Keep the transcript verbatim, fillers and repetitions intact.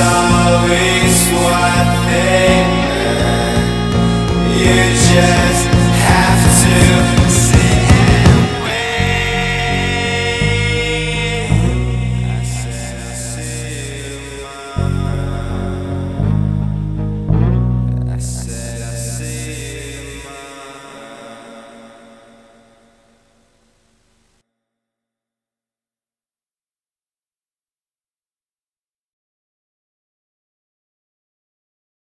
Always what they meant. You just